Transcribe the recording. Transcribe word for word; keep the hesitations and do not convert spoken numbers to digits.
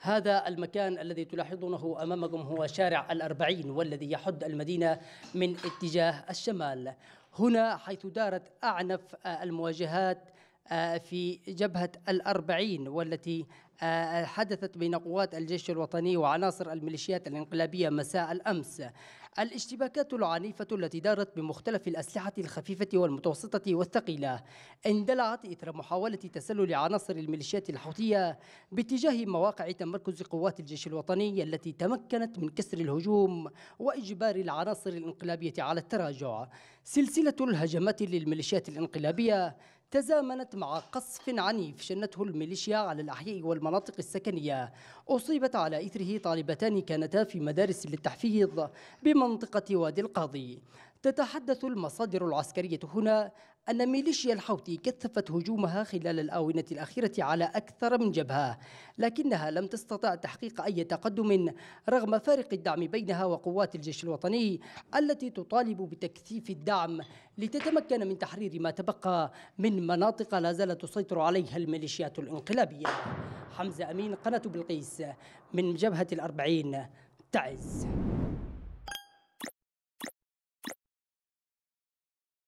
هذا المكان الذي تلاحظونه أمامكم هو شارع الأربعين والذي يحد المدينة من اتجاه الشمال. هنا حيث دارت أعنف المواجهات في جبهة الأربعين والتي حدثت بين قوات الجيش الوطني وعناصر الميليشيات الانقلابية مساء الأمس. الاشتباكات العنيفة التي دارت بمختلف الأسلحة الخفيفة والمتوسطة والثقيلة اندلعت إثر محاولة تسلل عناصر الميليشيات الحوثية باتجاه مواقع تمركز قوات الجيش الوطني التي تمكنت من كسر الهجوم وإجبار العناصر الانقلابية على التراجع. سلسلة الهجمات للميليشيات الانقلابية تزامنت مع قصف عنيف شنته الميليشيا على الأحياء والمناطق السكنية، أصيبت على إثره طالبتان كانتا في مدارس للتحفيظ بمنطقة وادي القاضي. تتحدث المصادر العسكرية هنا أن ميليشيا الحوثي كثفت هجومها خلال الآونة الأخيرة على أكثر من جبهة، لكنها لم تستطع تحقيق أي تقدم رغم فارق الدعم بينها وقوات الجيش الوطني التي تطالب بتكثيف الدعم لتتمكن من تحرير ما تبقى من مناطق لا زالت تسيطر عليها الميليشيات الانقلابية. حمزة أمين، قناة بلقيس، من جبهة الأربعين، تعز.